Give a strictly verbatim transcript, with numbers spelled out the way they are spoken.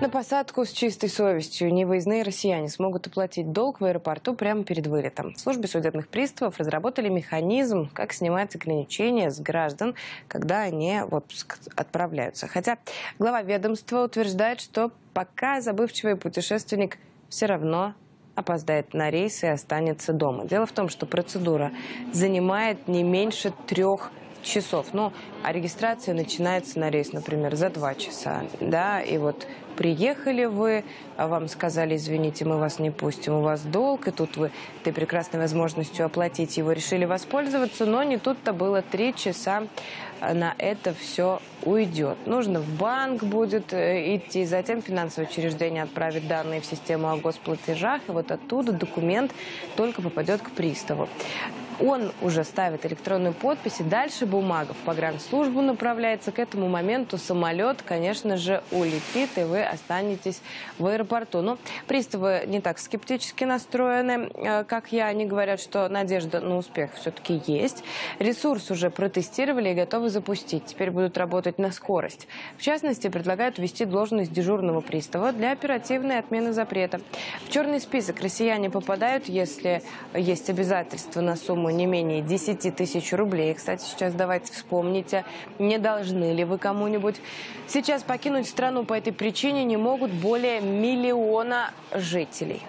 На посадку с чистой совестью невыездные россияне смогут оплатить долг в аэропорту прямо перед вылетом. В службе судебных приставов разработали механизм, как снимать ограничения с граждан, когда они в отпуск отправляются. Хотя глава ведомства утверждает, что пока забывчивый путешественник все равно опоздает на рейс и останется дома. Дело в том, что процедура занимает не меньше трех часов. Ну, а регистрация начинается на рейс, например, за два часа. Да, и вот приехали вы, а вам сказали, извините, мы вас не пустим, у вас долг, и тут вы этой прекрасной возможностью оплатить его решили воспользоваться, но не тут-то было, три часа на это все уйдет. Нужно в банк будет идти, затем финансовое учреждение отправит данные в систему о госплатежах, и вот оттуда документ только попадет к приставу. Он уже ставит электронную подпись, и дальше бумага в погранслужбу направляется. К этому моменту самолет, конечно же, улетит, и вы останетесь в аэропорту. Но приставы не так скептически настроены, как я. Они говорят, что надежда на успех все-таки есть. Ресурс уже протестировали и готовы запустить. Теперь будут работать на скорость. В частности, предлагают ввести должность дежурного пристава для оперативной отмены запрета. В черный список россияне попадают, если есть обязательства на сумму не менее десяти тысяч рублей. Кстати, сейчас давайте вспомните, не должны ли вы кому-нибудь. Сейчас покинуть страну по этой причине не могут более миллиона жителей.